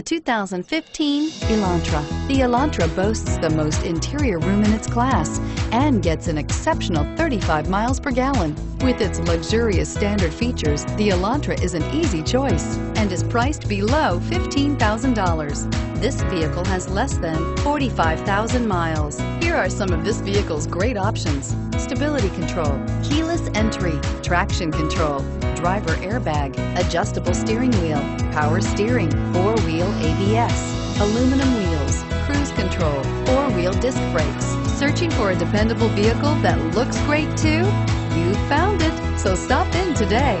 The 2015 Elantra. The Elantra boasts the most interior room in its class and gets an exceptional 35 miles per gallon. With its luxurious standard features, the Elantra is an easy choice and is priced below $15,000. This vehicle has less than 45,000 miles. Here are some of this vehicle's great options: stability control, keyless entry, traction control, driver airbag, adjustable steering wheel, power steering, four-wheel ABS, aluminum wheels, cruise control, four-wheel disc brakes. Searching for a dependable vehicle that looks great too? You found it, so stop in today.